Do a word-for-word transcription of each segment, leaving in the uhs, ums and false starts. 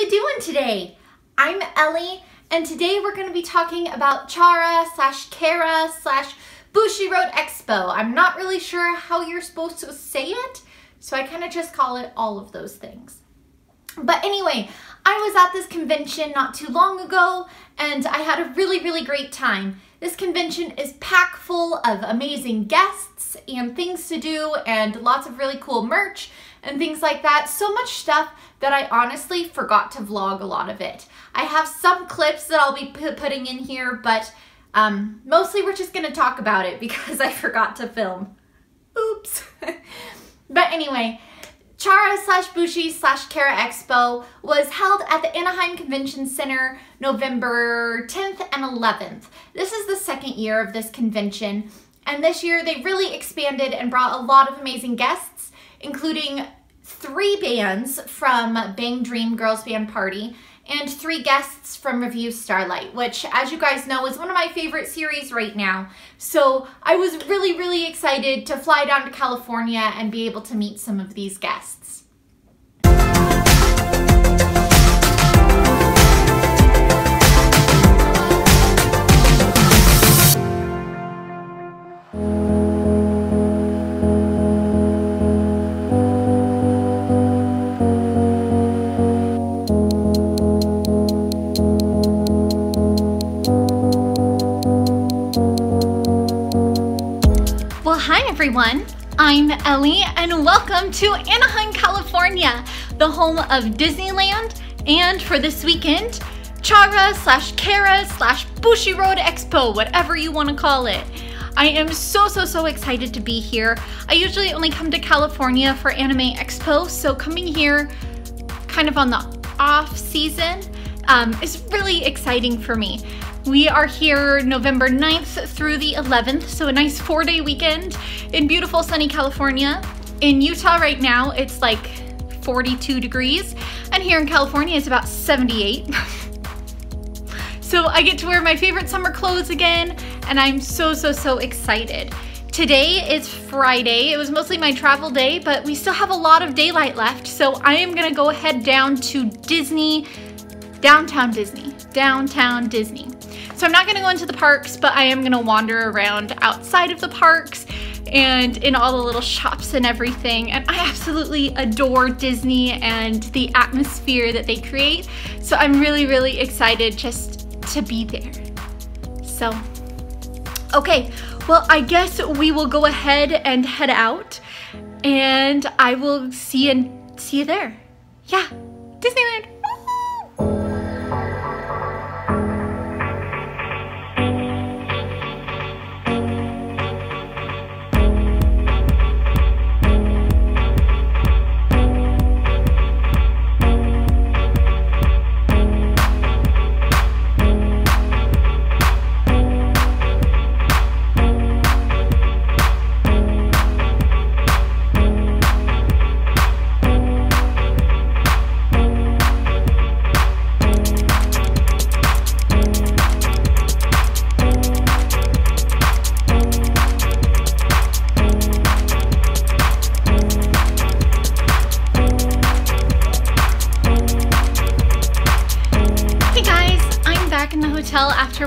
you doing today? I'm Ellie, and today we're going to be talking about Chara slash Kara slash Bushiroad Expo. I'm not really sure how you're supposed to say it, so I kind of just call it all of those things. But anyway, I was at this convention not too long ago, and I had a really, really great time. This convention is packed full of amazing guests and things to do and lots of really cool merch and things like that. So much stuff that I honestly forgot to vlog a lot of it. I have some clips that I'll be putting in here, but um, mostly we're just gonna talk about it because I forgot to film. Oops. But anyway, Chara slash Bushi slash Chara Expo was held at the Anaheim Convention Center November tenth and eleventh. This is the second year of this convention, and this year they really expanded and brought a lot of amazing guests, including three bands from Bang Dream! Girls Band Party and three guests from Revue Starlight, which, as you guys know, is one of my favorite series right now. So I was really, really excited to fly down to California and be able to meet some of these guests. Hi everyone, I'm Ellie and welcome to Anaheim, California, the home of Disneyland, and for this weekend, Chara slash Kara slash Bushiroad Expo, whatever you want to call it. I am so, so, so excited to be here. I usually only come to California for Anime Expo, so coming here kind of on the off season um, is really exciting for me. We are here November ninth through the eleventh, so a nice four-day weekend in beautiful sunny California. In Utah right now, it's like forty-two degrees, and here in California, it's about seventy-eight. So I get to wear my favorite summer clothes again, and I'm so, so, so excited. Today is Friday. It was mostly my travel day, but we still have a lot of daylight left, so I am gonna go head down to Disney, downtown Disney, downtown Disney. So I'm not gonna go into the parks, but I am gonna wander around outside of the parks and in all the little shops and everything. And I absolutely adore Disney and the atmosphere that they create. So I'm really, really excited just to be there. So, okay, well, I guess we will go ahead and head out, and I will see and see you there. Yeah, Disneyland.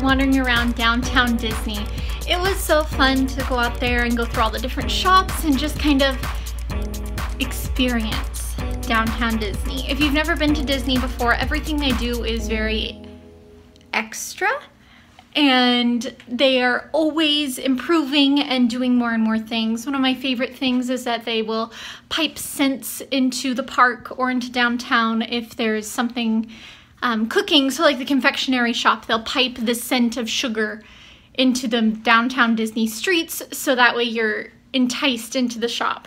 Wandering around downtown Disney. It was so fun to go out there and go through all the different shops and just kind of experience downtown Disney. If you've never been to Disney before, everything they do is very extra, and they are always improving and doing more and more things. One of my favorite things is that they will pipe scents into the park or into downtown if there's something Um, cooking, so like the confectionery shop, they'll pipe the scent of sugar into the downtown Disney streets, so that way you're enticed into the shop.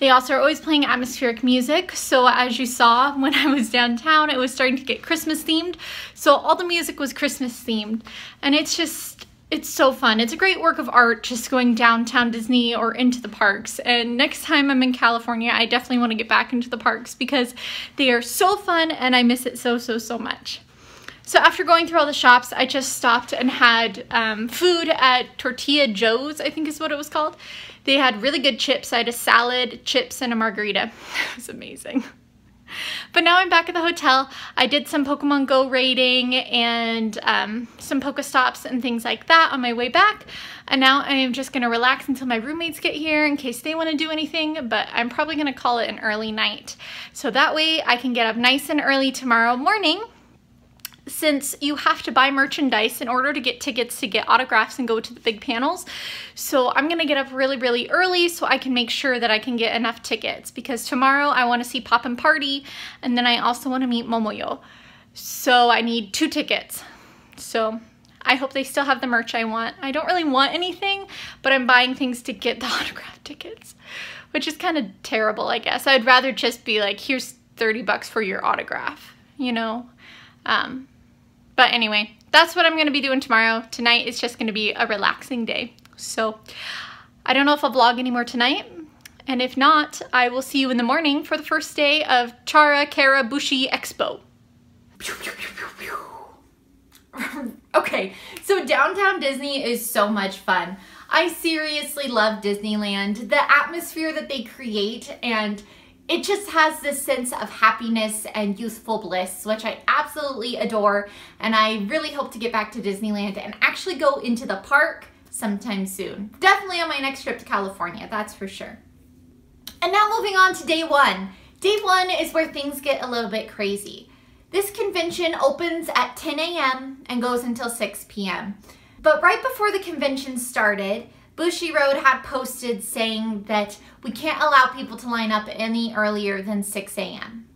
They also are always playing atmospheric music, so as you saw when I was downtown, it was starting to get Christmas themed, so all the music was Christmas themed, and it's just, it's so fun. It's a great work of art, just going downtown Disney or into the parks. And next time I'm in California, I definitely want to get back into the parks because they are so fun and I miss it so, so, so much. So after going through all the shops, I just stopped and had um, food at Tortilla Joe's, I think is what it was called. They had really good chips. I had a salad, chips, and a margarita. It was amazing. But now I'm back at the hotel. I did some Pokemon Go raiding and um, some Pokestops and things like that on my way back. And now I am just gonna relax until my roommates get here in case they wanna do anything, but I'm probably gonna call it an early night. So that way I can get up nice and early tomorrow morning, since you have to buy merchandise in order to get tickets to get autographs and go to the big panels. So I'm gonna get up really, really early so I can make sure that I can get enough tickets, because tomorrow I wanna see Poppin' Party, and then I also wanna meet Momoyo. So I need two tickets. So I hope they still have the merch I want. I don't really want anything, but I'm buying things to get the autograph tickets, which is kind of terrible, I guess. I'd rather just be like, here's thirty bucks for your autograph, you know? Um, But anyway, that's what I'm going to be doing tomorrow. Tonight is just going to be a relaxing day. So I don't know if I'll vlog anymore tonight. And if not, I will see you in the morning for the first day of Chara Karabushi Expo. Okay, so downtown Disney is so much fun. I seriously love Disneyland. The atmosphere that they create, and it just has this sense of happiness and youthful bliss, which I absolutely adore, and I really hope to get back to Disneyland and actually go into the park sometime soon. Definitely on my next trip to California, that's for sure. And now moving on to day one. Day one is where things get a little bit crazy. This convention opens at ten A M and goes until six P M But right before the convention started, Bushiroad had posted saying that we can't allow people to line up any earlier than six A M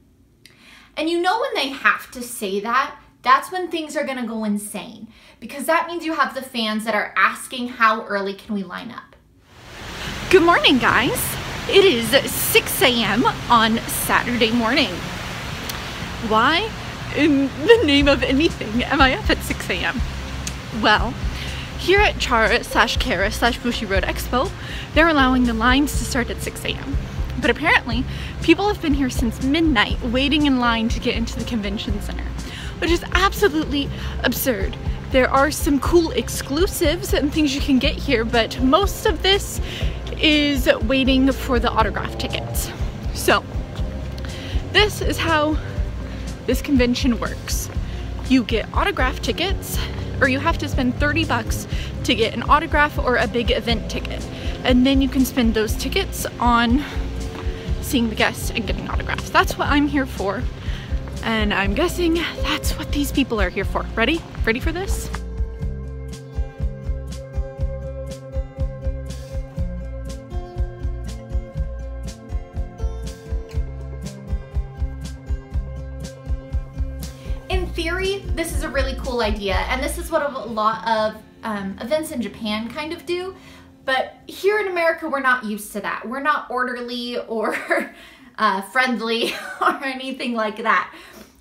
And you know when they have to say that, that's when things are gonna go insane, because that means you have the fans that are asking how early can we line up. Good morning, guys. It is six A M on Saturday morning. Why in the name of anything am I up at six A M? Well, here at Chara slash Kara slash Bushiroad Expo, they're allowing the lines to start at six A M But apparently, people have been here since midnight waiting in line to get into the convention center, which is absolutely absurd. There are some cool exclusives and things you can get here, but most of this is waiting for the autograph tickets. So, this is how this convention works. You get autograph tickets, or you have to spend thirty bucks to get an autograph or a big event ticket. And then you can spend those tickets on seeing the guests and getting autographs. That's what I'm here for. And I'm guessing that's what these people are here for. Ready? Ready for this? This is a really cool idea, and this is what a lot of um, events in Japan kind of do, but here in America we're not used to that. We're not orderly or uh, friendly or anything like that.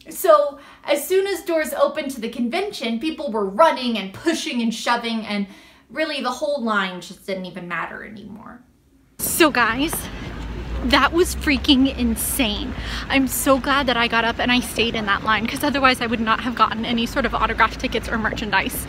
So as soon as doors opened to the convention, people were running and pushing and shoving, and really the whole line just didn't even matter anymore. So guys, that was freaking insane. I'm so glad that I got up and I stayed in that line, because otherwise I would not have gotten any sort of autograph tickets or merchandise.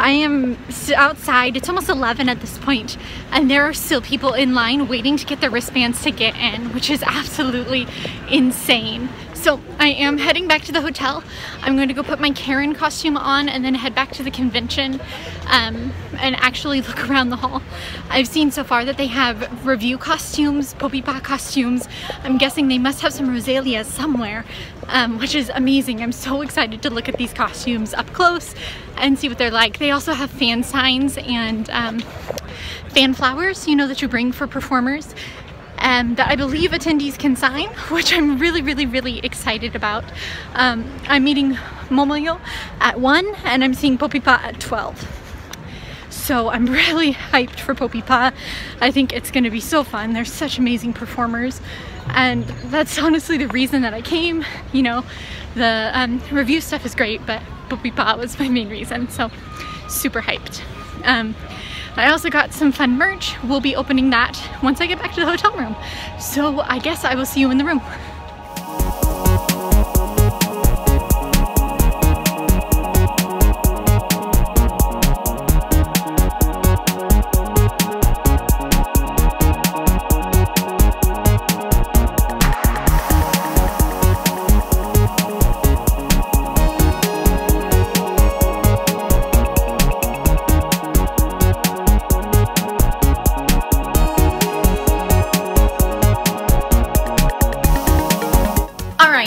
I am outside, it's almost eleven at this point, and there are still people in line waiting to get their wristbands to get in, which is absolutely insane. So I am heading back to the hotel. I'm going to go put my Karen costume on and then head back to the convention um, and actually look around the hall. I've seen so far that they have Revue costumes, Popipa costumes. I'm guessing they must have some Rosalias somewhere, um, which is amazing. I'm so excited to look at these costumes up close and see what they're like. They also have fan signs and um, fan flowers, you know, that you bring for performers. Um, that I believe attendees can sign, which I'm really, really, really excited about. Um, I'm meeting Momoyo at one, and I'm seeing Popipa at twelve. So I'm really hyped for Popipa. I think it's going to be so fun. They're such amazing performers, and that's honestly the reason that I came. You know, the um, review stuff is great, but Popipa was my main reason, so super hyped. Um, I also got some fun merch. We'll be opening that once I get back to the hotel room. So I guess I will see you in the room.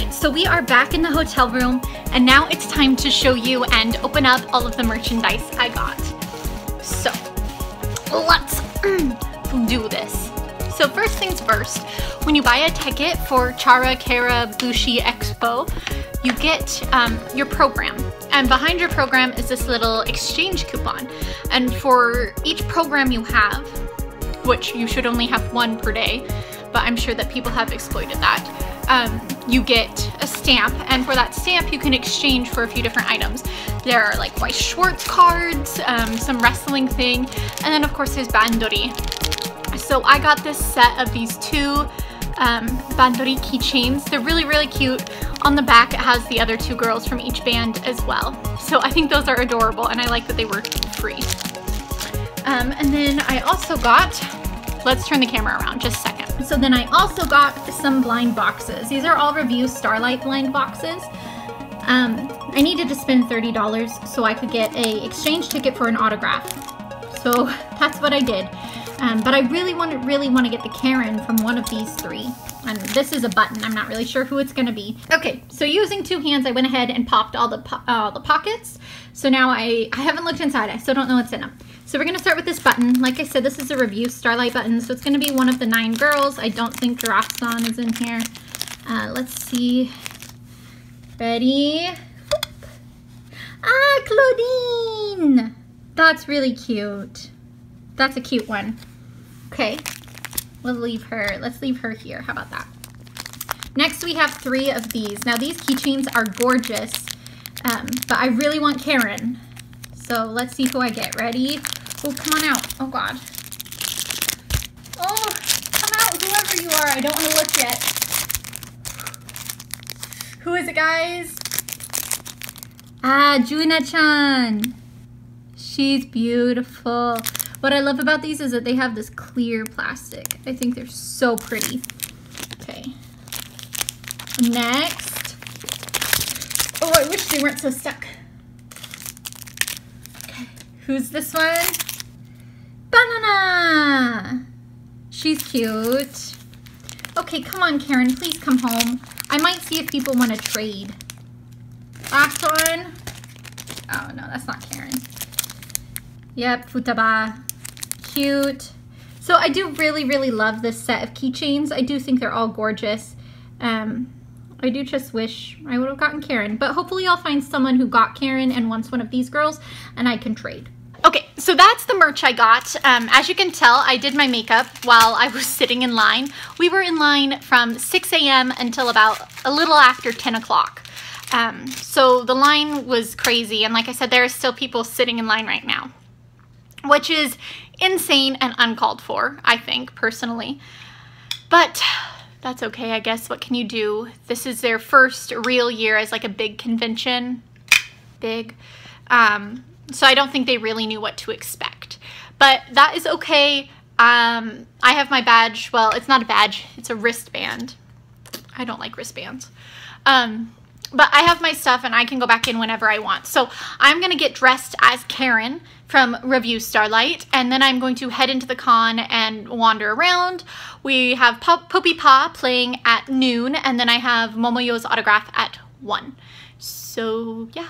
right, so we are back in the hotel room, and now it's time to show you and open up all of the merchandise I got. So let's do this. So first things first, when you buy a ticket for Chara Kara Bushi Expo, you get um, your program. And behind your program is this little exchange coupon. And for each program you have, which you should only have one per day, but I'm sure that people have exploited that, um, you get a stamp, and for that stamp you can exchange for a few different items. There are like Weiss Schwartz cards, um, some wrestling thing, and then of course there's Bandori. So I got this set of these two um, Bandori keychains. They're really, really cute. On the back it has the other two girls from each band as well. So I think those are adorable, and I like that they were free. Um, and then I also got, let's turn the camera around just a second. So then I also got some blind boxes. These are all Revue Starlight blind boxes. Um, I needed to spend thirty dollars so I could get a exchange ticket for an autograph. So that's what I did. Um, but I really want to really want to get the Karen from one of these three. And this is a button. I'm not really sure who it's going to be. Okay, so using two hands, I went ahead and popped all the po uh, the pockets. So now I, I haven't looked inside. I still don't know what's in them. So we're going to start with this button. Like I said, this is a Revue Starlight button. So it's going to be one of the nine girls. I don't think Girafson is in here. Uh, let's see. Ready? Whoop. Ah, Claudine! That's really cute. That's a cute one. Okay, we'll leave her, let's leave her here, how about that? Next we have three of these. Now these keychains are gorgeous, um, but I really want Karen. So let's see who I get, ready? Oh, come on out, oh God. Oh, come out, whoever you are, I don't wanna look yet. Who is it, guys? Ah, Junna-chan. She's beautiful. What I love about these is that they have this clear plastic. I think they're so pretty. Okay. Next. Oh, I wish they weren't so stuck. Okay. Who's this one? Banana! She's cute. Okay, come on, Karen. Please come home. I might see if people want to trade. Last one. Oh, no, that's not Karen. Yep, Futaba. Cute. So I do really, really love this set of keychains. I do think they're all gorgeous. Um, I do just wish I would have gotten Karen, but hopefully I'll find someone who got Karen and wants one of these girls and I can trade. Okay, so that's the merch I got. Um, as you can tell, I did my makeup while I was sitting in line. We were in line from six A M until about a little after ten o'clock. Um, so the line was crazy. And like I said, there are still people sitting in line right now, which is insane and uncalled for, I think, personally. But that's okay, I guess. What can you do? This is their first real year as like a big convention. Big. Um, so I don't think they really knew what to expect. But that is okay. Um, I have my badge. Well, it's not a badge. It's a wristband. I don't like wristbands. Um, but I have my stuff and I can go back in whenever I want. So I'm going to get dressed as Karen from Revue Starlight, and then I'm going to head into the con and wander around. We have Pop Poppy Pa playing at noon, and then I have Momoyo's autograph at one. So yeah.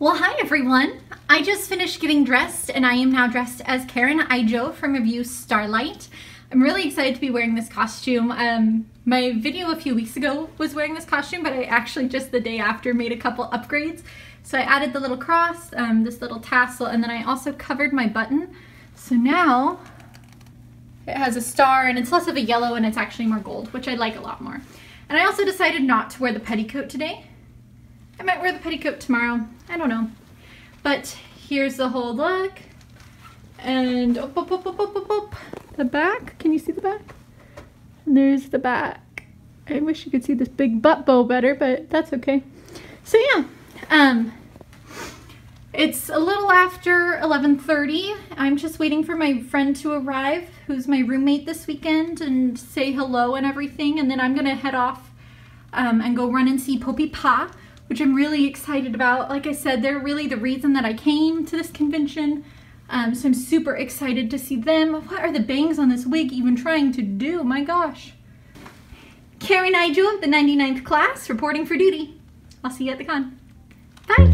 Well, hi everyone. I just finished getting dressed and I am now dressed as Karen Aijou from Revue Starlight. I'm really excited to be wearing this costume. Um, my video a few weeks ago was wearing this costume, but I actually just the day after made a couple upgrades. So I added the little cross, um, this little tassel, and then I also covered my button. So now it has a star and it's less of a yellow and it's actually more gold, which I like a lot more. And I also decided not to wear the petticoat today. I might wear the petticoat tomorrow, I don't know. But here's the whole look. And op, op, op, op, op, op. The back, can you see the back? And there's the back. I wish you could see this big butt bow better, but that's okay. So yeah. Um, it's a little after eleven thirty. I'm just waiting for my friend to arrive, who's my roommate this weekend, and say hello and everything. And then I'm going to head off um, and go run and see Poppy Pa, which I'm really excited about. Like I said, they're really the reason that I came to this convention. Um, so I'm super excited to see them. What are the bangs on this wig even trying to do? My gosh. Karen Aijou of the ninety-ninth class reporting for duty. I'll see you at the con. Bye!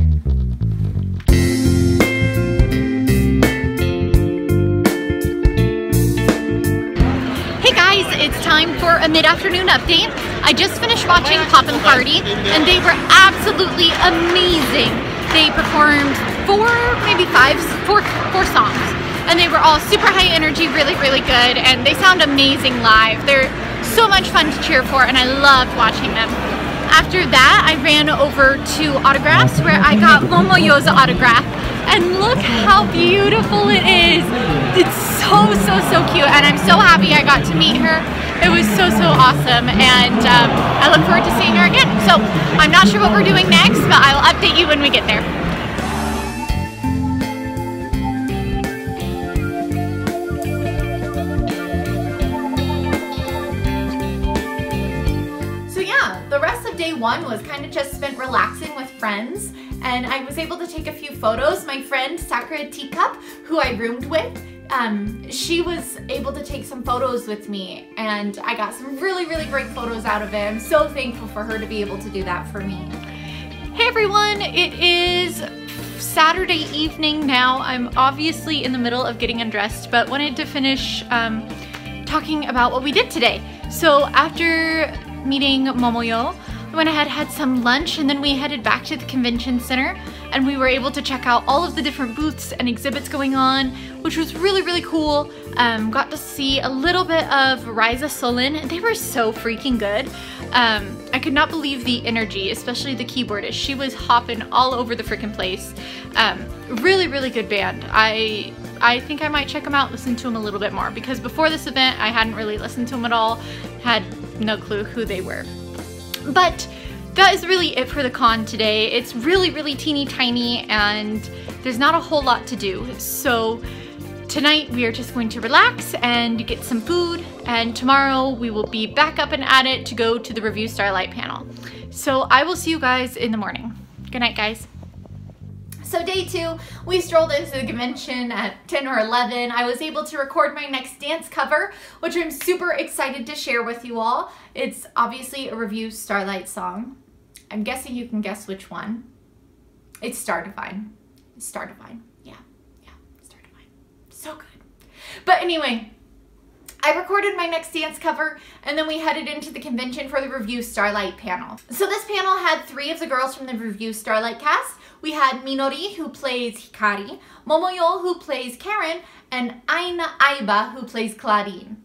Hey guys, it's time for a mid-afternoon update. I just finished watching Poppin' Party and they were absolutely amazing. They performed four, maybe five, four, four songs and they were all super high energy, really, really good, and they sound amazing live. They're so much fun to cheer for and I loved watching them. After that, I ran over to autographs where I got Momoyo's autograph and look how beautiful it is. It's so, so, so cute and I'm so happy I got to meet her. It was so, so awesome and um, I look forward to seeing her again. So I'm not sure what we're doing next, but I'll update you when we get there. One was kind of just spent relaxing with friends and I was able to take a few photos. My friend Sakura Teacup, who I roomed with, um, she was able to take some photos with me and I got some really, really great photos out of it. I'm so thankful for her to be able to do that for me. Hey everyone, it is Saturday evening now. I'm obviously in the middle of getting undressed but wanted to finish um, talking about what we did today. So after meeting Momoyo, we went ahead, had some lunch, and then we headed back to the convention center and we were able to check out all of the different booths and exhibits going on, which was really, really cool. Um, got to see a little bit of Riza Sullen and they were so freaking good. Um, I could not believe the energy, especially the keyboardist. She was hopping all over the freaking place. Um, really, really good band. I I think I might check them out, listen to them a little bit more because before this event, I hadn't really listened to them at all, had no clue who they were. But that is really it for the con today. It's really, really teeny tiny and there's not a whole lot to do. So tonight we are just going to relax and get some food and tomorrow we will be back up and at it to go to the Revue Starlight panel. So I will see you guys in the morning. Good night, guys. So day two, we strolled into the convention at ten or eleven. I was able to record my next dance cover, which I'm super excited to share with you all. It's obviously a Revue Starlight song. I'm guessing you can guess which one. It's Star Divine. Star Divine. Yeah, yeah, Star Divine. So good. But anyway, I recorded my next dance cover and then we headed into the convention for the Revue Starlight panel. So this panel had three of the girls from the Revue Starlight cast. We had Minori, who plays Hikari, Momoyo, who plays Karen, and Aina Aiba, who plays Claudine.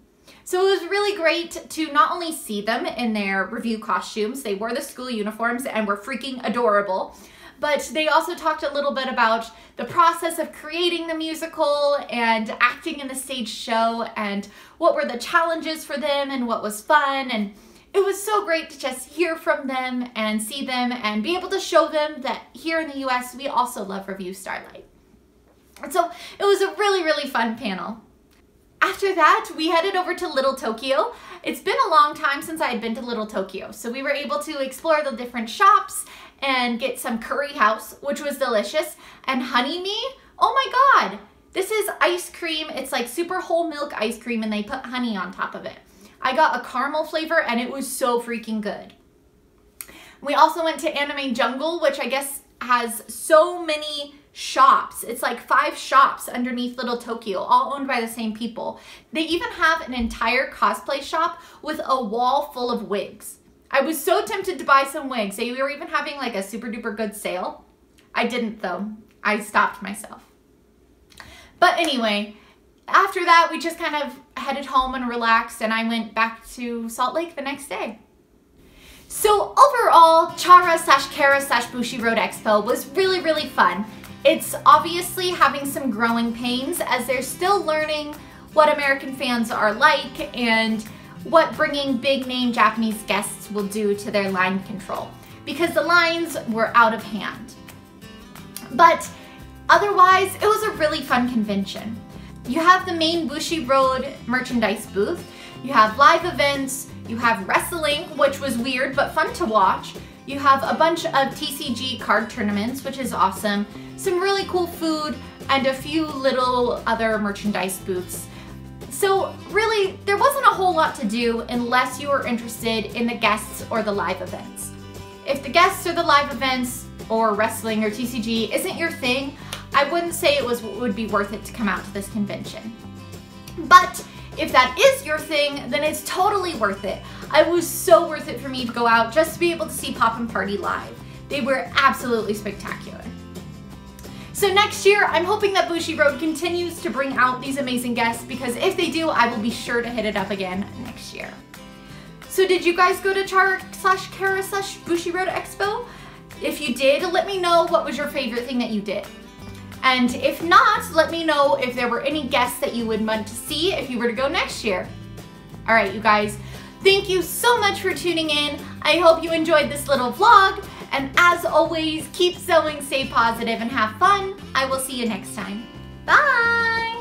So it was really great to not only see them in their Revue costumes, they wore the school uniforms and were freaking adorable, but they also talked a little bit about the process of creating the musical and acting in the stage show and what were the challenges for them and what was fun, and it was so great to just hear from them and see them and be able to show them that here in the U S we also love Revue Starlight. And so it was a really, really fun panel. After that, we headed over to Little Tokyo. It's been a long time since I had been to Little Tokyo, so we were able to explore the different shops and get some Curry House, which was delicious, and Honey Mead. Oh my God, this is ice cream. It's like super whole milk ice cream and they put honey on top of it. I got a caramel flavor and it was so freaking good. We also went to Anime Jungle, which I guess has so many shops. It's like five shops underneath Little Tokyo, all owned by the same people. They even have an entire cosplay shop with a wall full of wigs. I was so tempted to buy some wigs. They were even having like a super duper good sale. I didn't though. I stopped myself. But anyway, after that, we just kind of headed home and relaxed and I went back to Salt Lake the next day. So overall, Chara slash Kara slash Bushiroad Expo was really, really fun. It's obviously having some growing pains as they're still learning what American fans are like and what bringing big name Japanese guests will do to their line control because the lines were out of hand. But otherwise, it was a really fun convention. You have the main Bushiroad merchandise booth, you have live events, you have wrestling, which was weird but fun to watch, you have a bunch of T C G card tournaments, which is awesome, some really cool food, and a few little other merchandise booths. So really, there wasn't a whole lot to do unless you were interested in the guests or the live events. If the guests or the live events or wrestling or T C G isn't your thing, I wouldn't say it was would be worth it to come out to this convention. But if that is your thing, then it's totally worth it. It was so worth it for me to go out just to be able to see Poppin' Party live. They were absolutely spectacular. So next year, I'm hoping that Bushiroad continues to bring out these amazing guests, because if they do, I will be sure to hit it up again next year. So did you guys go to Chara slash Kara slash Bushiroad Expo? If you did, let me know what was your favorite thing that you did. And if not, let me know if there were any guests that you would want to see if you were to go next year. All right, you guys, thank you so much for tuning in. I hope you enjoyed this little vlog. And as always, keep sewing, stay positive, and have fun. I will see you next time. Bye!